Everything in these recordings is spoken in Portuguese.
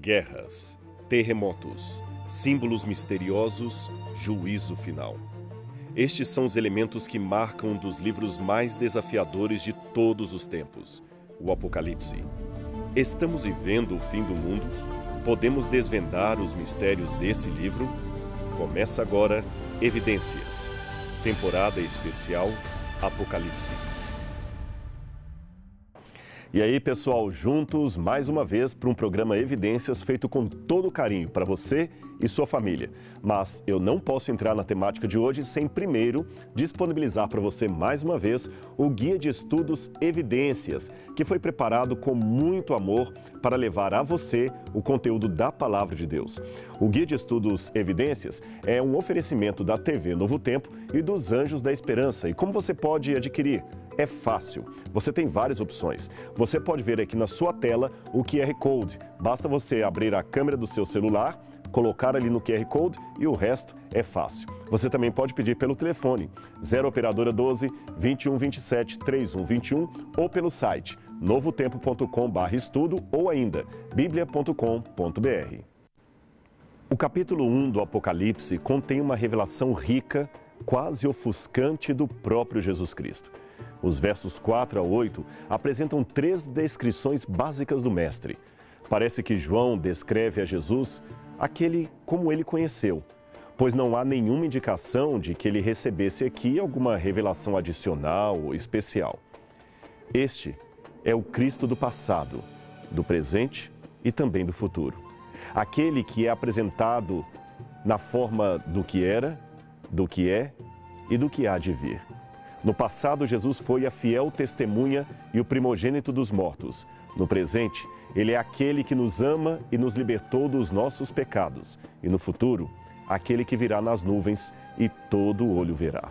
guerras, terremotos, símbolos misteriosos, juízo final. Estes são os elementos que marcam um dos livros mais desafiadores de todos os tempos, o Apocalipse. Estamos vivendo o fim do mundo? Podemos desvendar os mistérios desse livro? Começa agora Evidências, temporada especial Apocalipse. E aí, pessoal, juntos mais uma vez para um programa Evidências feito com todo carinho para você e sua família. Mas eu não posso entrar na temática de hoje sem primeiro disponibilizar para você mais uma vez o guia de estudos Evidências, que foi preparado com muito amor para levar a você o conteúdo da Palavra de Deus. O guia de estudos Evidências é um oferecimento da TV Novo Tempo e dos Anjos da Esperança. E como você pode adquirir? É fácil, você tem várias opções. Você pode ver aqui na sua tela o QR Code. Basta você abrir a câmera do seu celular, colocar ali no QR Code e o resto é fácil. Você também pode pedir pelo telefone 0 operadora 12 21 27 3121 ou pelo site novotempo.com/estudo ou ainda biblia.com.br. O capítulo 1 do Apocalipse contém uma revelação rica, quase ofuscante do próprio Jesus Cristo. Os versos 4 a 8 apresentam três descrições básicas do Mestre. Parece que João descreve a Jesus aquele como ele conheceu, pois não há nenhuma indicação de que ele recebesse aqui alguma revelação adicional ou especial. Este é o Cristo do passado, do presente e também do futuro. Aquele que é apresentado na forma do que era, do que é e do que há de vir. No passado, Jesus foi a fiel testemunha e o primogênito dos mortos. No presente, ele é aquele que nos ama e nos libertou dos nossos pecados. E no futuro, aquele que virá nas nuvens e todo olho verá.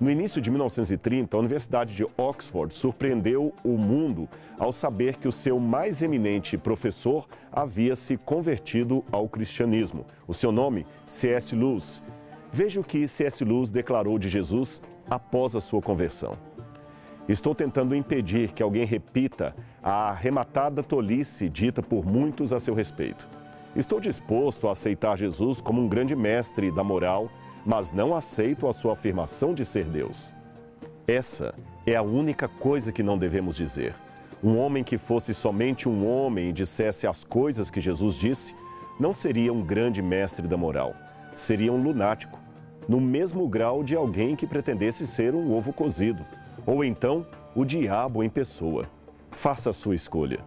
No início de 1930, a Universidade de Oxford surpreendeu o mundo ao saber que o seu mais eminente professor havia se convertido ao cristianismo. O seu nome, C.S. Lewis. Veja o que C.S. Lewis declarou de Jesus após a sua conversão. Estou tentando impedir que alguém repita a arrematada tolice dita por muitos a seu respeito. Estou disposto a aceitar Jesus como um grande mestre da moral, mas não aceito a sua afirmação de ser Deus. Essa é a única coisa que não devemos dizer. Um homem que fosse somente um homem e dissesse as coisas que Jesus disse, não seria um grande mestre da moral, seria um lunático, no mesmo grau de alguém que pretendesse ser um ovo cozido, ou então o diabo em pessoa. Faça a sua escolha.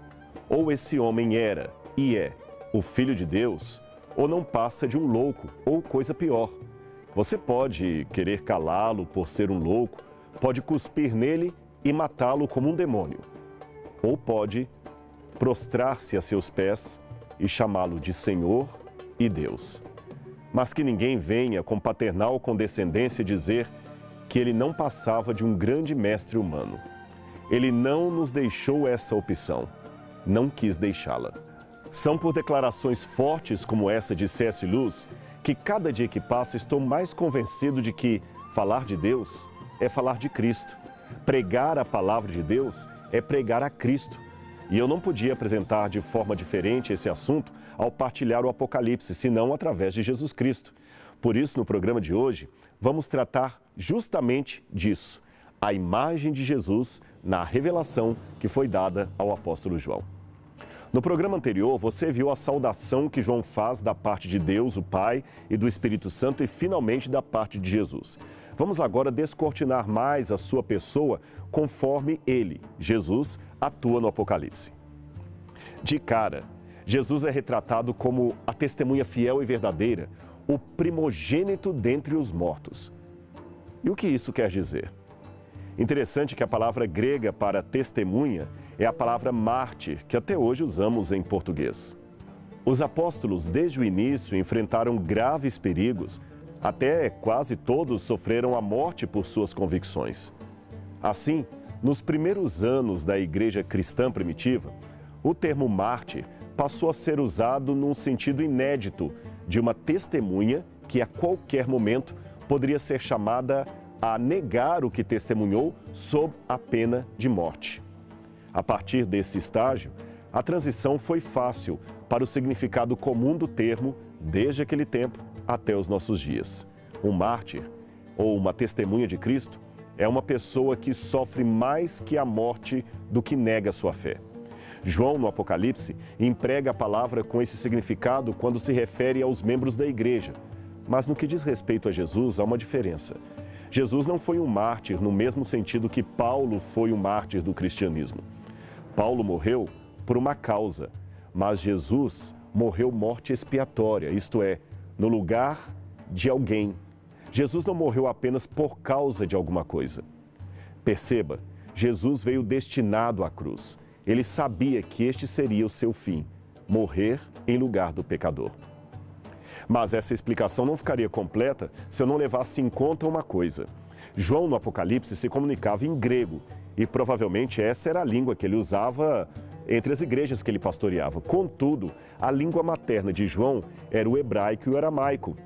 Ou esse homem era e é o Filho de Deus, ou não passa de um louco, ou coisa pior. Você pode querer calá-lo por ser um louco, pode cuspir nele e matá-lo como um demônio, ou pode prostrar-se a seus pés e chamá-lo de Senhor e Deus. Mas que ninguém venha com paternal condescendência dizer que ele não passava de um grande mestre humano. Ele não nos deixou essa opção, não quis deixá-la. São por declarações fortes como essa de C.S. Lewis que cada dia que passa estou mais convencido de que falar de Deus é falar de Cristo. Pregar a palavra de Deus é pregar a Cristo. E eu não podia apresentar de forma diferente esse assunto ao partilhar o Apocalipse, senão através de Jesus Cristo. Por isso, no programa de hoje, vamos tratar justamente disso, a imagem de Jesus na revelação que foi dada ao apóstolo João. No programa anterior, você viu a saudação que João faz da parte de Deus, o Pai, e do Espírito Santo e, finalmente, da parte de Jesus. Vamos agora descortinar mais a sua pessoa conforme ele, Jesus, atua no Apocalipse. De cara, Jesus é retratado como a testemunha fiel e verdadeira, o primogênito dentre os mortos. E o que isso quer dizer? Interessante que a palavra grega para testemunha é a palavra mártir, que até hoje usamos em português. Os apóstolos, desde o início, enfrentaram graves perigos, até quase todos sofreram a morte por suas convicções. Assim, nos primeiros anos da igreja cristã primitiva, o termo mártir passou a ser usado num sentido inédito de uma testemunha que a qualquer momento poderia ser chamada a negar o que testemunhou sob a pena de morte. A partir desse estágio, a transição foi fácil, para o significado comum do termo desde aquele tempo até os nossos dias. Um mártir, ou uma testemunha de Cristo, é uma pessoa que sofre mais que a morte do que nega sua fé. João, no Apocalipse, emprega a palavra com esse significado quando se refere aos membros da igreja. Mas no que diz respeito a Jesus, há uma diferença. Jesus não foi um mártir no mesmo sentido que Paulo foi um mártir do cristianismo. Paulo morreu por uma causa, mas Jesus morreu morte expiatória, isto é, no lugar de alguém. Jesus não morreu apenas por causa de alguma coisa. Perceba, Jesus veio destinado à cruz. Ele sabia que este seria o seu fim, morrer em lugar do pecador. Mas essa explicação não ficaria completa se eu não levasse em conta uma coisa. João, no Apocalipse, se comunicava em grego e provavelmente essa era a língua que ele usava entre as igrejas que ele pastoreava. Contudo, a língua materna de João era o hebraico e o aramaico.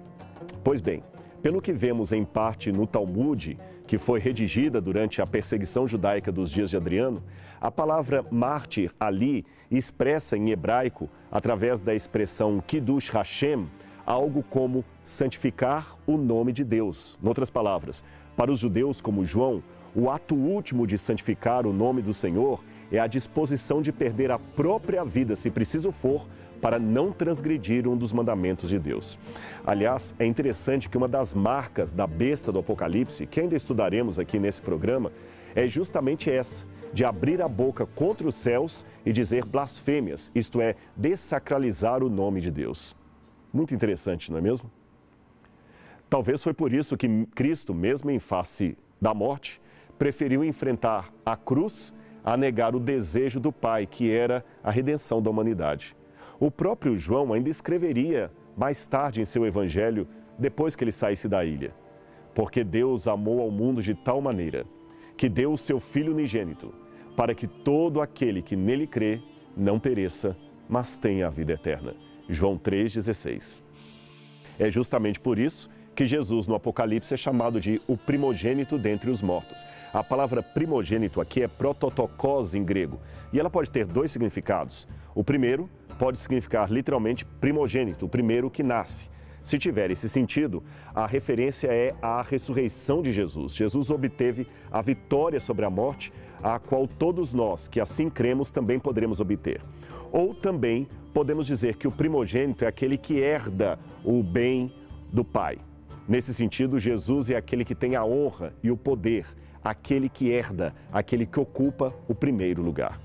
Pois bem, pelo que vemos em parte no Talmud, que foi redigida durante a perseguição judaica dos dias de Adriano, a palavra mártir ali expressa em hebraico, através da expressão Kiddush Hashem, algo como santificar o nome de Deus. Em outras palavras, para os judeus como João, o ato último de santificar o nome do Senhor é a disposição de perder a própria vida, se preciso for, para não transgredir um dos mandamentos de Deus. Aliás, é interessante que uma das marcas da besta do Apocalipse, que ainda estudaremos aqui nesse programa, é justamente essa, de abrir a boca contra os céus e dizer blasfêmias, isto é, dessacralizar o nome de Deus. Muito interessante, não é mesmo? Talvez foi por isso que Cristo, mesmo em face da morte, preferiu enfrentar a cruz a negar o desejo do Pai, que era a redenção da humanidade. O próprio João ainda escreveria mais tarde em seu evangelho, depois que ele saísse da ilha. Porque Deus amou ao mundo de tal maneira que deu o seu Filho unigênito, para que todo aquele que nele crê não pereça, mas tenha a vida eterna. João 3,16. É justamente por isso que Jesus no Apocalipse é chamado de o primogênito dentre os mortos. A palavra primogênito aqui é prototokos em grego, e ela pode ter dois significados. O primeiro pode significar literalmente primogênito, o primeiro que nasce. Se tiver esse sentido, a referência é à ressurreição de Jesus. Jesus obteve a vitória sobre a morte, a qual todos nós que assim cremos também poderemos obter. Ou também podemos dizer que o primogênito é aquele que herda o bem do Pai. Nesse sentido, Jesus é aquele que tem a honra e o poder, aquele que herda, aquele que ocupa o primeiro lugar.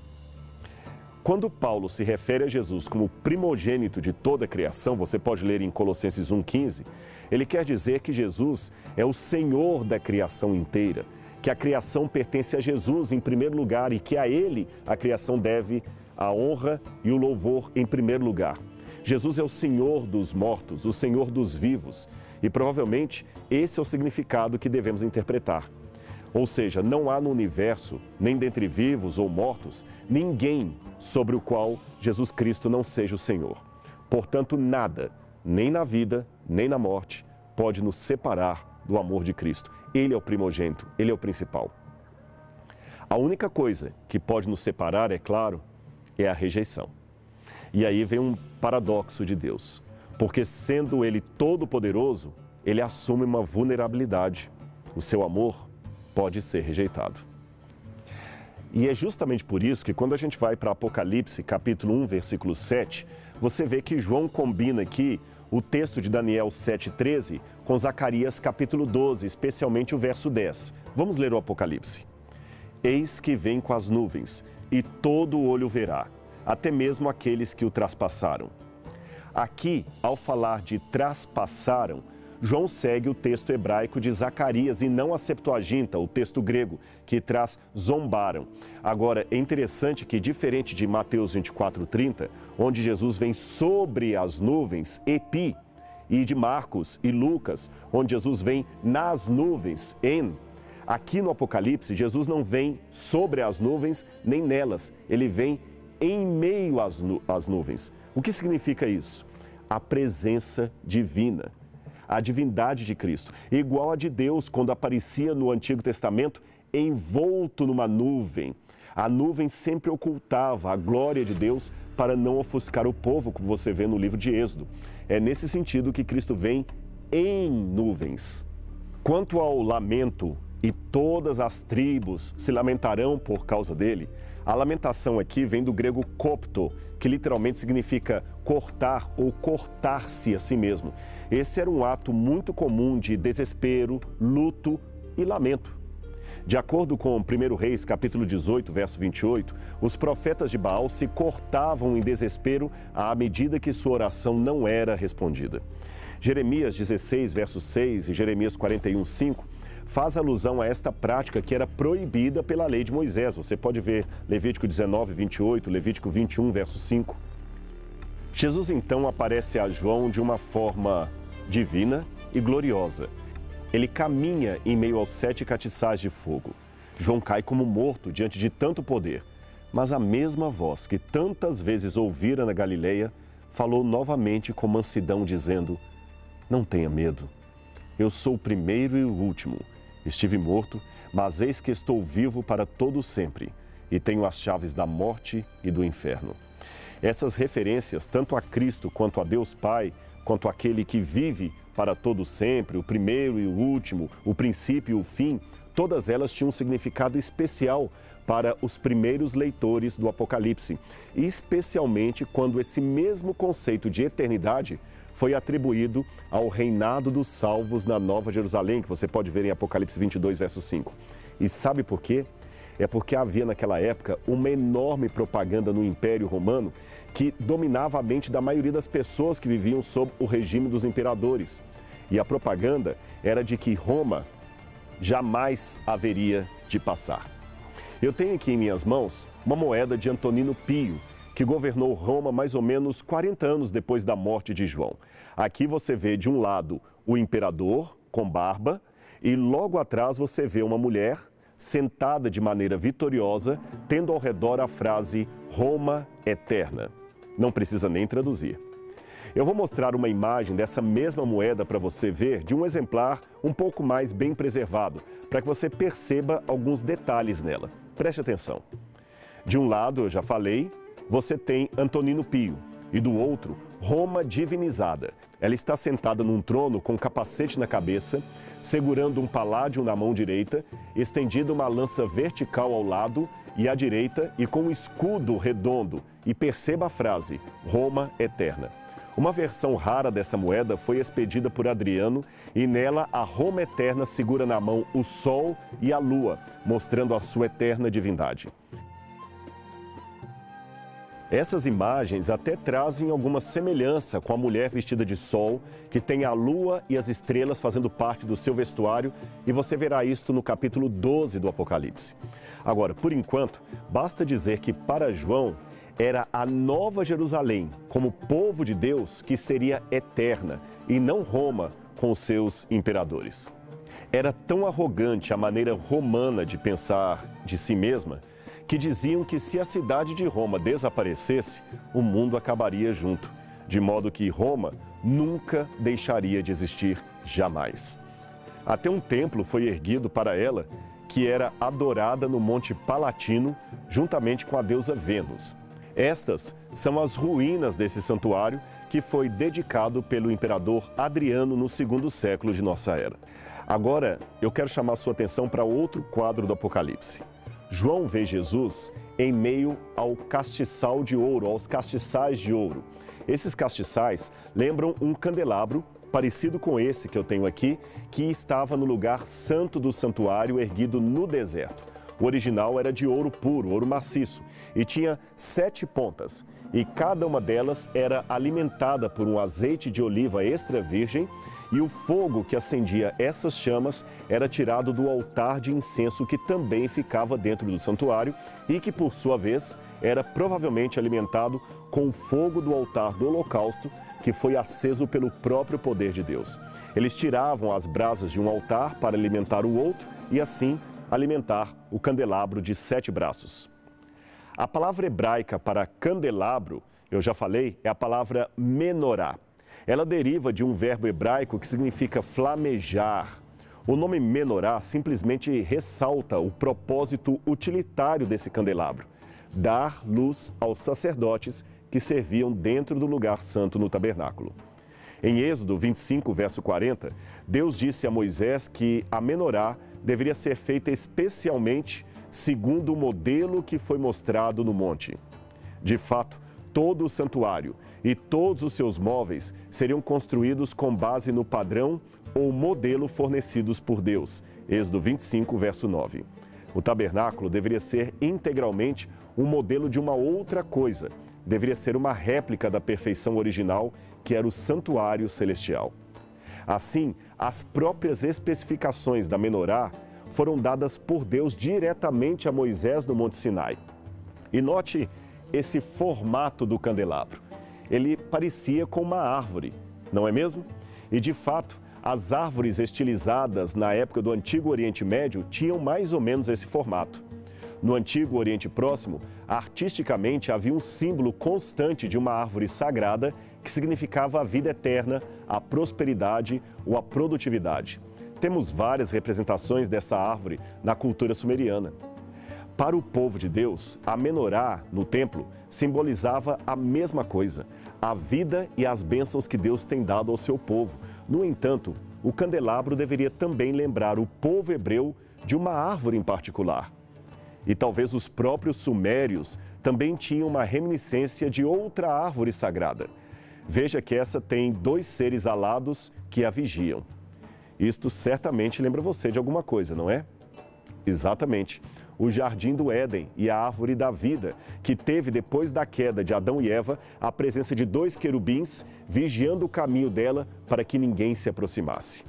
Quando Paulo se refere a Jesus como primogênito de toda a criação, você pode ler em Colossenses 1,15, ele quer dizer que Jesus é o Senhor da criação inteira, que a criação pertence a Jesus em primeiro lugar e que a Ele a criação deve a honra e o louvor em primeiro lugar. Jesus é o Senhor dos mortos, o Senhor dos vivos, e provavelmente esse é o significado que devemos interpretar. Ou seja, não há no universo, nem dentre vivos ou mortos, ninguém sobre o qual Jesus Cristo não seja o Senhor. Portanto, nada, nem na vida, nem na morte, pode nos separar do amor de Cristo. Ele é o primogênito, Ele é o principal. A única coisa que pode nos separar, é claro, é a rejeição. E aí vem um paradoxo de Deus, porque sendo Ele todo-poderoso, Ele assume uma vulnerabilidade. O seu amor pode ser rejeitado. E é justamente por isso que quando a gente vai para Apocalipse, capítulo 1, versículo 7, você vê que João combina aqui o texto de Daniel 7,13 com Zacarias, capítulo 12, especialmente o verso 10. Vamos ler o Apocalipse. Eis que vem com as nuvens, e todo o olho verá, até mesmo aqueles que o traspassaram. Aqui, ao falar de traspassaram, João segue o texto hebraico de Zacarias e não a Septuaginta, o texto grego, que traz zombaram. Agora, é interessante que, diferente de Mateus 24,30, onde Jesus vem sobre as nuvens, epi, e de Marcos e Lucas, onde Jesus vem nas nuvens, en, aqui no Apocalipse, Jesus não vem sobre as nuvens, nem nelas, ele vem em meio às nuvens. O que significa isso? A presença divina. A divindade de Cristo, igual a de Deus quando aparecia no Antigo Testamento, envolto numa nuvem. A nuvem sempre ocultava a glória de Deus para não ofuscar o povo, como você vê no livro de Êxodo. É nesse sentido que Cristo vem em nuvens. Quanto ao lamento, e todas as tribos se lamentarão por causa dele, a lamentação aqui vem do grego kopto, que literalmente significa cortar ou cortar-se a si mesmo. Esse era um ato muito comum de desespero, luto e lamento. De acordo com 1 Reis, capítulo 18, verso 28, os profetas de Baal se cortavam em desespero à medida que sua oração não era respondida. Jeremias 16, verso 6 e Jeremias 41, 5, faz alusão a esta prática que era proibida pela lei de Moisés. Você pode ver Levítico 19, 28, Levítico 21, verso 5. Jesus então aparece a João de uma forma divina e gloriosa. Ele caminha em meio aos 7 catiçais de fogo. João cai como morto diante de tanto poder. Mas a mesma voz que tantas vezes ouvira na Galileia, falou novamente com mansidão, dizendo: "Não tenha medo, eu sou o primeiro e o último. Estive morto, mas eis que estou vivo para todo sempre, e tenho as chaves da morte e do inferno." Essas referências, tanto a Cristo quanto a Deus Pai, quanto aquele que vive para todo sempre, o primeiro e o último, o princípio e o fim, todas elas tinham um significado especial para os primeiros leitores do Apocalipse, especialmente quando esse mesmo conceito de eternidade foi atribuído ao reinado dos salvos na Nova Jerusalém, que você pode ver em Apocalipse 22, verso 5. E sabe por quê? É porque havia naquela época uma enorme propaganda no Império Romano que dominava a mente da maioria das pessoas que viviam sob o regime dos imperadores. E a propaganda era de que Roma jamais haveria de passar. Eu tenho aqui em minhas mãos uma moeda de Antonino Pio, que governou Roma mais ou menos 40 anos depois da morte de João. Aqui você vê de um lado o imperador com barba e logo atrás você vê uma mulher sentada de maneira vitoriosa, tendo ao redor a frase Roma Eterna. Não precisa nem traduzir. Eu vou mostrar uma imagem dessa mesma moeda para você ver, de um exemplar um pouco mais bem preservado, para que você perceba alguns detalhes nela. Preste atenção. De um lado, eu já falei, você tem Antonino Pio e do outro, Roma divinizada. Ela está sentada num trono com um capacete na cabeça, segurando um paládio na mão direita, estendida uma lança vertical ao lado e à direita e com um escudo redondo. E perceba a frase, Roma Eterna. Uma versão rara dessa moeda foi expedida por Adriano e nela a Roma Eterna segura na mão o sol e a lua, mostrando a sua eterna divindade. Essas imagens até trazem alguma semelhança com a mulher vestida de sol, que tem a lua e as estrelas fazendo parte do seu vestuário, e você verá isto no capítulo 12 do Apocalipse. Agora, por enquanto, basta dizer que para João era a Nova Jerusalém, como povo de Deus, que seria eterna, e não Roma com os seus imperadores. Era tão arrogante a maneira romana de pensar de si mesma, que diziam que se a cidade de Roma desaparecesse, o mundo acabaria junto, de modo que Roma nunca deixaria de existir, jamais. Até um templo foi erguido para ela, que era adorada no Monte Palatino, juntamente com a deusa Vênus. Estas são as ruínas desse santuário, que foi dedicado pelo imperador Adriano no 2º século de nossa era. Agora, eu quero chamar sua atenção para outro quadro do Apocalipse. João vê Jesus em meio ao castiçal de ouro, aos castiçais de ouro. Esses castiçais lembram um candelabro parecido com esse que eu tenho aqui, que estava no lugar santo do santuário erguido no deserto. O original era de ouro puro, ouro maciço, e tinha 7 pontas. E cada uma delas era alimentada por um azeite de oliva extra virgem, e o fogo que acendia essas chamas era tirado do altar de incenso que também ficava dentro do santuário e que, por sua vez, era provavelmente alimentado com o fogo do altar do holocausto que foi aceso pelo próprio poder de Deus. Eles tiravam as brasas de um altar para alimentar o outro e, assim, alimentar o candelabro de 7 braços. A palavra hebraica para candelabro, eu já falei, é a palavra menorá. Ela deriva de um verbo hebraico que significa flamejar. O nome menorá simplesmente ressalta o propósito utilitário desse candelabro: dar luz aos sacerdotes que serviam dentro do lugar santo no tabernáculo. Em Êxodo 25, verso 40, Deus disse a Moisés que a menorá deveria ser feita especialmente segundo o modelo que foi mostrado no monte. De fato, todo o santuário e todos os seus móveis seriam construídos com base no padrão ou modelo fornecidos por Deus. Êxodo 25, verso 9. O tabernáculo deveria ser integralmente um modelo de uma outra coisa. Deveria ser uma réplica da perfeição original, que era o santuário celestial. Assim, as próprias especificações da menorá foram dadas por Deus diretamente a Moisés no Monte Sinai. E note esse formato do candelabro. Ele parecia com uma árvore, não é mesmo? E de fato, as árvores estilizadas na época do Antigo Oriente Médio tinham mais ou menos esse formato. No Antigo Oriente Próximo, artisticamente havia um símbolo constante de uma árvore sagrada que significava a vida eterna, a prosperidade ou a produtividade. Temos várias representações dessa árvore na cultura sumeriana. Para o povo de Deus, a menorá no templo simbolizava a mesma coisa, a vida e as bênçãos que Deus tem dado ao seu povo. No entanto, o candelabro deveria também lembrar o povo hebreu de uma árvore em particular. E talvez os próprios sumérios também tinham uma reminiscência de outra árvore sagrada. Veja que essa tem dois seres alados que a vigiam. Isto certamente lembra você de alguma coisa, não é? Exatamente. O jardim do Éden e a árvore da vida, que teve depois da queda de Adão e Eva a presença de dois querubins vigiando o caminho dela para que ninguém se aproximasse.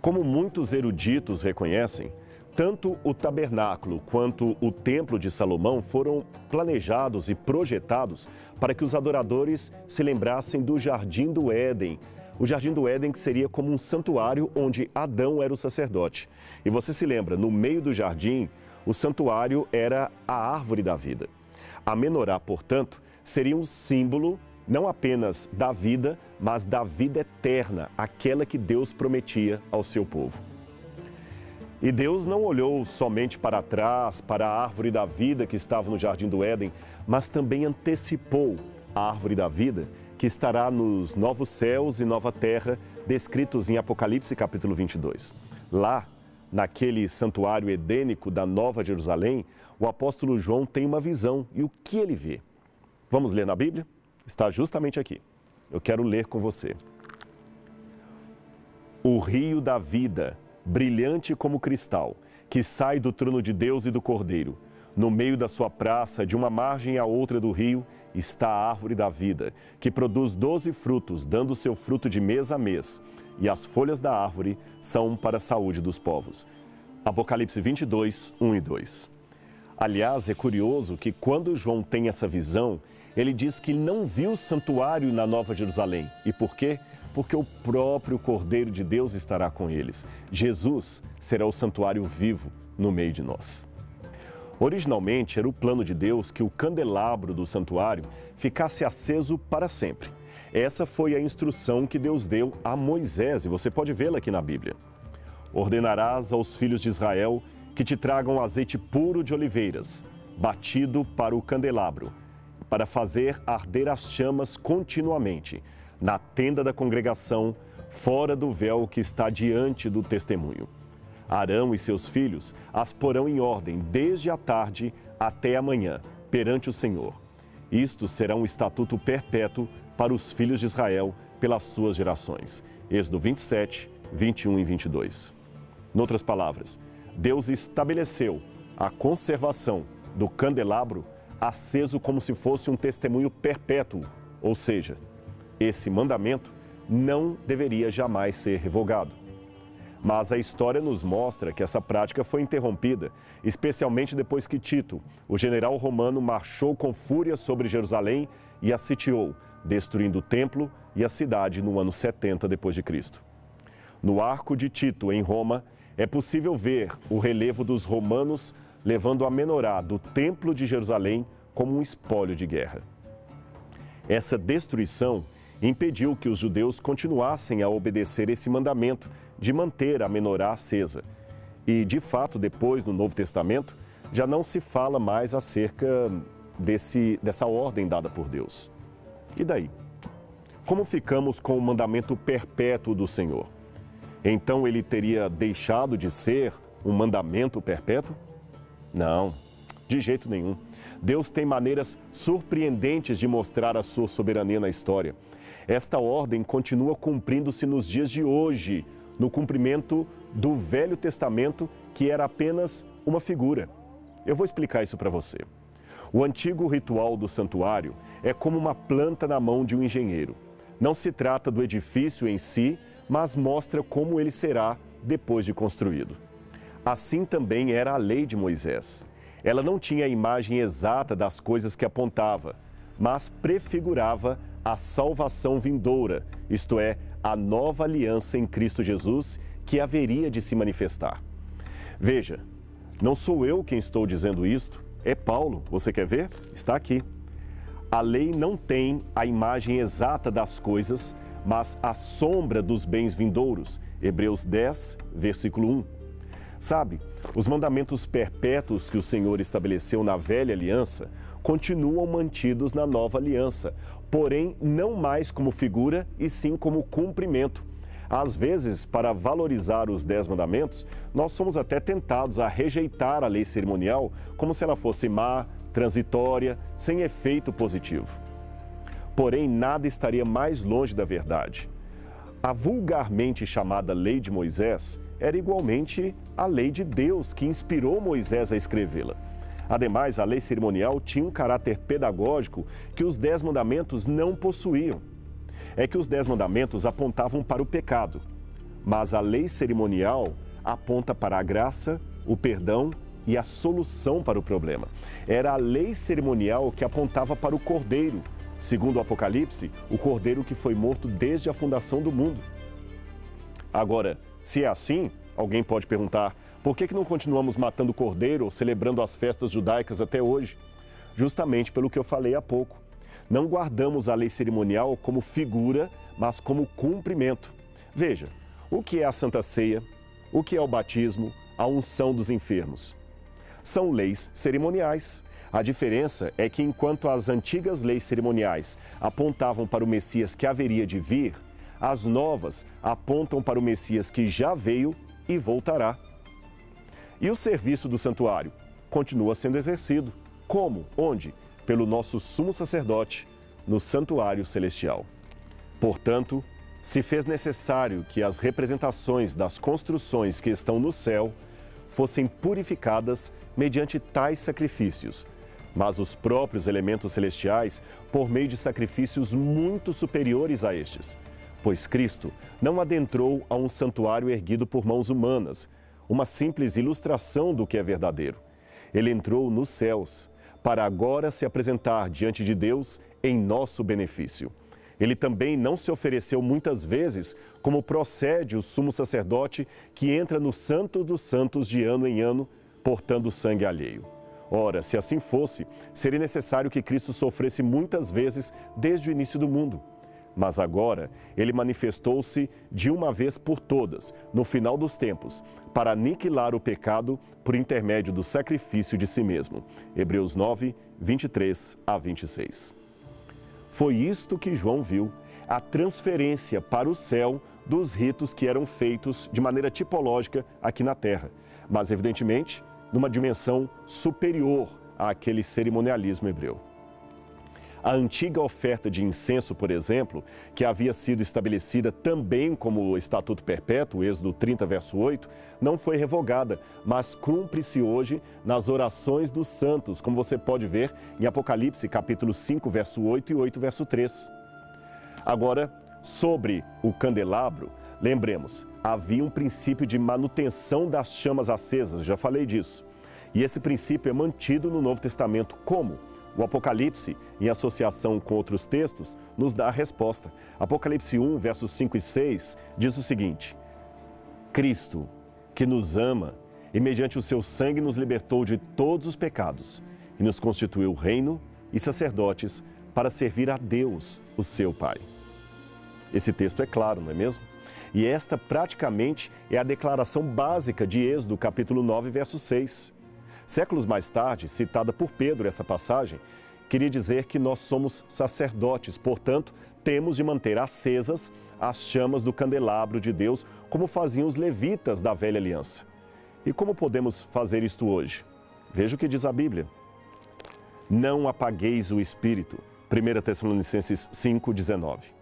Como muitos eruditos reconhecem, tanto o tabernáculo quanto o templo de Salomão foram planejados e projetados para que os adoradores se lembrassem do Jardim do Éden. O Jardim do Éden que seria como um santuário onde Adão era o sacerdote. E você se lembra, no meio do jardim, o santuário era a árvore da vida. A menorá, portanto, seria um símbolo não apenas da vida, mas da vida eterna, aquela que Deus prometia ao seu povo. E Deus não olhou somente para trás, para a árvore da vida que estava no Jardim do Éden, mas também antecipou a árvore da vida que estará nos novos céus e nova terra, descritos em Apocalipse capítulo 22. Lá, naquele santuário edênico da Nova Jerusalém, o apóstolo João tem uma visão. E o que ele vê? Vamos ler na Bíblia? Está justamente aqui. Eu quero ler com você. O rio da vida, brilhante como cristal, que sai do trono de Deus e do Cordeiro. No meio da sua praça, de uma margem à outra do rio, está a árvore da vida, que produz 12 frutos, dando seu fruto de mês a mês. E as folhas da árvore são para a saúde dos povos. Apocalipse 22, 1 e 2. Aliás, é curioso que quando João tem essa visão, ele diz que não viu o santuário na Nova Jerusalém. E por quê? Porque o próprio Cordeiro de Deus estará com eles. Jesus será o santuário vivo no meio de nós. Originalmente, era o plano de Deus que o candelabro do santuário ficasse aceso para sempre. Essa foi a instrução que Deus deu a Moisés, e você pode vê-la aqui na Bíblia. Ordenarás aos filhos de Israel que te tragam azeite puro de oliveiras, batido para o candelabro, para fazer arder as chamas continuamente, na tenda da congregação, fora do véu que está diante do testemunho. Arão e seus filhos as porão em ordem desde a tarde até a manhã, perante o Senhor. Isto será um estatuto perpétuo para os filhos de Israel pelas suas gerações. Êxodo 27, 21 e 22. Em outras palavras, Deus estabeleceu a conservação do candelabro aceso como se fosse um testemunho perpétuo, ou seja, esse mandamento não deveria jamais ser revogado. Mas a história nos mostra que essa prática foi interrompida, especialmente depois que Tito, o general romano, marchou com fúria sobre Jerusalém e a sitiou, destruindo o templo e a cidade no ano 70 d.C. No Arco de Tito, em Roma, é possível ver o relevo dos romanos levando a menorá do Templo de Jerusalém como um espólio de guerra. Essa destruição impediu que os judeus continuassem a obedecer esse mandamento de manter a menorá acesa. E, de fato, depois, no Novo Testamento, já não se fala mais acerca dessa ordem dada por Deus. E daí? Como ficamos com o mandamento perpétuo do Senhor? Então ele teria deixado de ser um mandamento perpétuo? Não, de jeito nenhum. Deus tem maneiras surpreendentes de mostrar a sua soberania na história. Esta ordem continua cumprindo-se nos dias de hoje, no cumprimento do Velho Testamento, que era apenas uma figura. Eu vou explicar isso para você. O antigo ritual do santuário é como uma planta na mão de um engenheiro. Não se trata do edifício em si, mas mostra como ele será depois de construído. Assim também era a lei de Moisés. Ela não tinha a imagem exata das coisas que apontava, mas prefigurava a salvação vindoura, isto é, a nova aliança em Cristo Jesus que haveria de se manifestar. Veja, não sou eu quem estou dizendo isto, é Paulo. Você quer ver? Está aqui. A lei não tem a imagem exata das coisas, mas a sombra dos bens vindouros. Hebreus 10, versículo 1. Sabe, os mandamentos perpétuos que o Senhor estabeleceu na velha aliança continuam mantidos na nova aliança, porém não mais como figura e sim como cumprimento. Às vezes, para valorizar os 10 mandamentos, nós somos até tentados a rejeitar a lei cerimonial como se ela fosse má, transitória, sem efeito positivo. Porém, nada estaria mais longe da verdade. A vulgarmente chamada Lei de Moisés era igualmente a lei de Deus que inspirou Moisés a escrevê-la. Ademais, a lei cerimonial tinha um caráter pedagógico que os 10 mandamentos não possuíam. É que os 10 mandamentos apontavam para o pecado, mas a lei cerimonial aponta para a graça, o perdão e a solução para o problema. Era a lei cerimonial que apontava para o Cordeiro, segundo o Apocalipse, o Cordeiro que foi morto desde a fundação do mundo. Agora, se é assim, alguém pode perguntar, por que não continuamos matando o cordeiro ou celebrando as festas judaicas até hoje? Justamente pelo que eu falei há pouco. Não guardamos a lei cerimonial como figura, mas como cumprimento. Veja, o que é a Santa Ceia? O que é o batismo? A unção dos enfermos? São leis cerimoniais. A diferença é que enquanto as antigas leis cerimoniais apontavam para o Messias que haveria de vir, as novas apontam para o Messias que já veio e voltará. E o serviço do santuário continua sendo exercido. Como? Onde? Pelo nosso sumo sacerdote, no santuário celestial. Portanto, se fez necessário que as representações das construções que estão no céu fossem purificadas mediante tais sacrifícios, mas os próprios elementos celestiais por meio de sacrifícios muito superiores a estes. Pois Cristo não adentrou a um santuário erguido por mãos humanas, uma simples ilustração do que é verdadeiro. Ele entrou nos céus, para agora se apresentar diante de Deus em nosso benefício. Ele também não se ofereceu muitas vezes, como procede o sumo sacerdote que entra no Santo dos Santos de ano em ano, portando sangue alheio. Ora, se assim fosse, seria necessário que Cristo sofresse muitas vezes desde o início do mundo. Mas agora ele manifestou-se de uma vez por todas, no final dos tempos, para aniquilar o pecado por intermédio do sacrifício de si mesmo. Hebreus 9, 23 a 26. Foi isto que João viu, a transferência para o céu dos ritos que eram feitos de maneira tipológica aqui na terra, mas evidentemente numa dimensão superior àquele cerimonialismo hebreu. A antiga oferta de incenso, por exemplo, que havia sido estabelecida também como estatuto perpétuo, Êxodo 30, verso 8, não foi revogada, mas cumpre-se hoje nas orações dos santos, como você pode ver em Apocalipse, capítulo 5, verso 8 e 8, verso 3. Agora, sobre o candelabro, lembremos, havia um princípio de manutenção das chamas acesas, já falei disso. E esse princípio é mantido no Novo Testamento como? O Apocalipse, em associação com outros textos, nos dá a resposta. Apocalipse 1, versos 5 e 6, diz o seguinte: Cristo, que nos ama e mediante o seu sangue nos libertou de todos os pecados e nos constituiu reino e sacerdotes para servir a Deus, o seu Pai. Esse texto é claro, não é mesmo? E esta praticamente é a declaração básica de Êxodo, capítulo 9, verso 6. Séculos mais tarde, citada por Pedro essa passagem, queria dizer que nós somos sacerdotes, portanto, temos de manter acesas as chamas do candelabro de Deus, como faziam os levitas da velha aliança. E como podemos fazer isto hoje? Veja o que diz a Bíblia. Não apagueis o Espírito. 1 Tessalonicenses 5,19.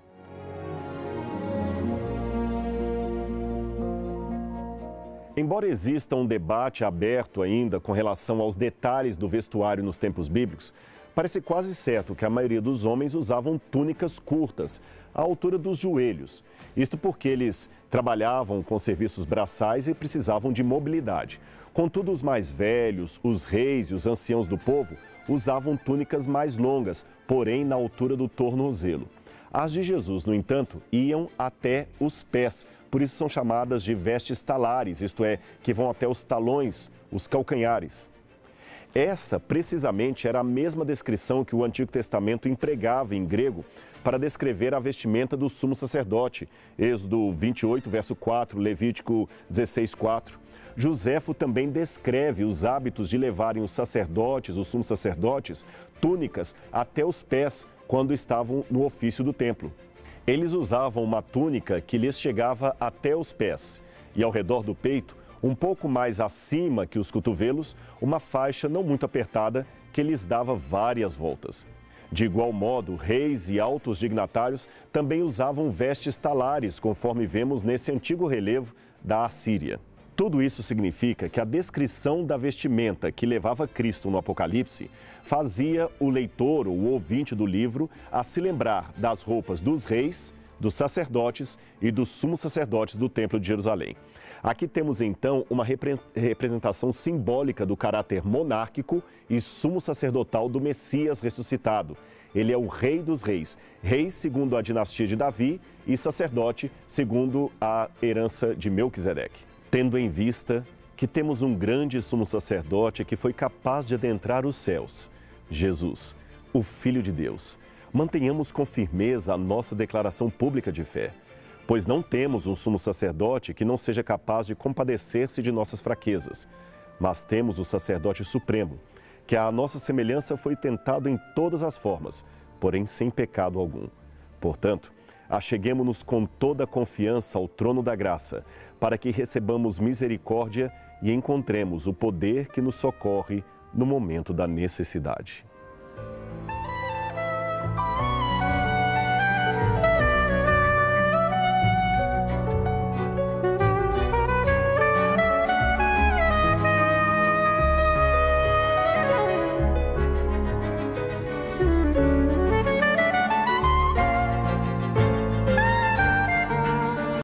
Embora exista um debate aberto ainda com relação aos detalhes do vestuário nos tempos bíblicos, parece quase certo que a maioria dos homens usavam túnicas curtas, à altura dos joelhos. Isto porque eles trabalhavam com serviços braçais e precisavam de mobilidade. Contudo, os mais velhos, os reis e os anciãos do povo usavam túnicas mais longas, porém na altura do tornozelo. As de Jesus, no entanto, iam até os pés, por isso são chamadas de vestes talares, isto é, que vão até os talões, os calcanhares. Essa, precisamente, era a mesma descrição que o Antigo Testamento empregava em grego para descrever a vestimenta do sumo sacerdote. Êxodo 28, verso 4, Levítico 16, 4. Josefo também descreve os hábitos de levarem os sacerdotes, os sumos sacerdotes, túnicas até os pés quando estavam no ofício do templo. Eles usavam uma túnica que lhes chegava até os pés e ao redor do peito, um pouco mais acima que os cotovelos, uma faixa não muito apertada que lhes dava várias voltas. De igual modo, reis e altos dignatários também usavam vestes talares, conforme vemos nesse antigo relevo da Assíria. Tudo isso significa que a descrição da vestimenta que levava Cristo no Apocalipse fazia o leitor ou o ouvinte do livro a se lembrar das roupas dos reis, dos sacerdotes e dos sumos sacerdotes do Templo de Jerusalém. Aqui temos então uma representação simbólica do caráter monárquico e sumo sacerdotal do Messias ressuscitado. Ele é o Rei dos Reis, rei segundo a dinastia de Davi e sacerdote segundo a herança de Melquisedeque. Tendo em vista que temos um grande sumo sacerdote que foi capaz de adentrar os céus, Jesus, o Filho de Deus, mantenhamos com firmeza a nossa declaração pública de fé, pois não temos um sumo sacerdote que não seja capaz de compadecer-se de nossas fraquezas, mas temos o sacerdote supremo, que à nossa semelhança foi tentado em todas as formas, porém sem pecado algum. Portanto, acheguemo-nos com toda a confiança ao trono da graça, para que recebamos misericórdia e encontremos o poder que nos socorre no momento da necessidade.